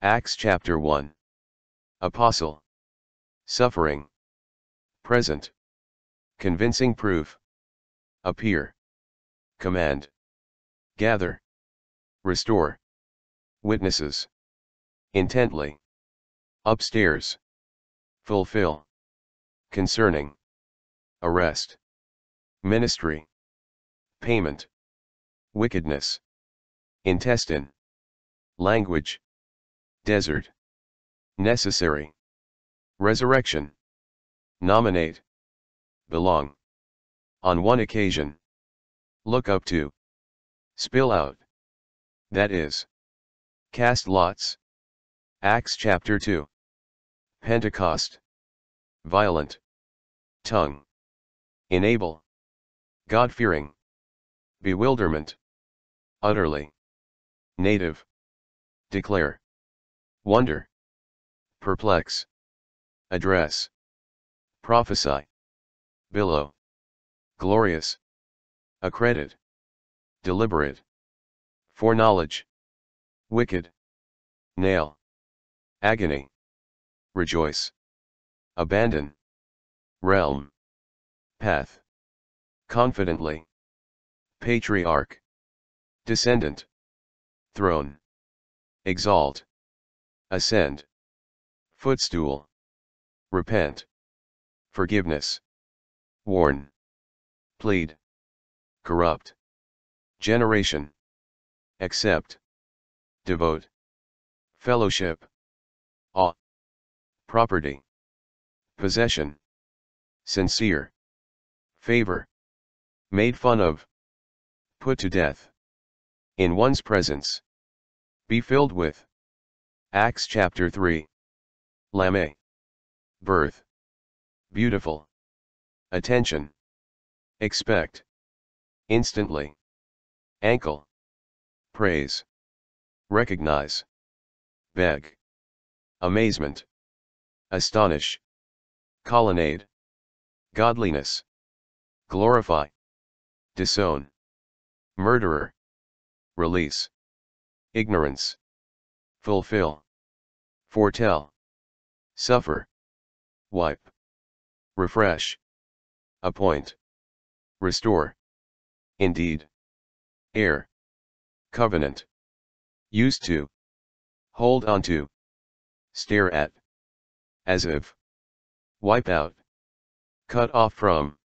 Acts chapter 1. Apostle. Suffering. Present. Convincing proof. Appear. Command. Gather. Restore. Witnesses. Intently. Upstairs. Fulfill. Concerning. Arrest. Ministry. Payment. Wickedness. Intestine. Language. Desert. Necessary. Resurrection. Nominate. Belong. On one occasion. Look up to. Spill out. That is. Cast lots. Acts chapter 2. Pentecost. Violent. Tongue. Enable. God-fearing. Bewilderment. Utterly. Native. Declare. Wonder. Perplex. Address. Prophesy. Billow. Glorious. Accredit. Deliberate. Foreknowledge. Wicked. Nail. Agony. Rejoice. Abandon. Realm. Path. Confidently. Patriarch. Descendant. Throne. Exalt. Ascend. Footstool. Repent. Forgiveness. Warn. Plead. Corrupt. Generation. Accept. Devote. Fellowship. Awe. Property. Possession. Sincere. Favor. Made fun of. Put to death. In one's presence. Be filled with. Acts chapter 3. Lame. Birth. Beautiful. Attention. Expect. Instantly. Ankle. Praise. Recognize. Beg. Amazement. Astonish. Colonnade. Godliness. Glorify. Disown. Murderer. Release. Ignorance. Fulfill. Foretell. Suffer. Wipe. Refresh. Appoint. Restore. Indeed. Heir. Covenant. Used to. Hold on to. Stare at. As if. Wipe out. Cut off from.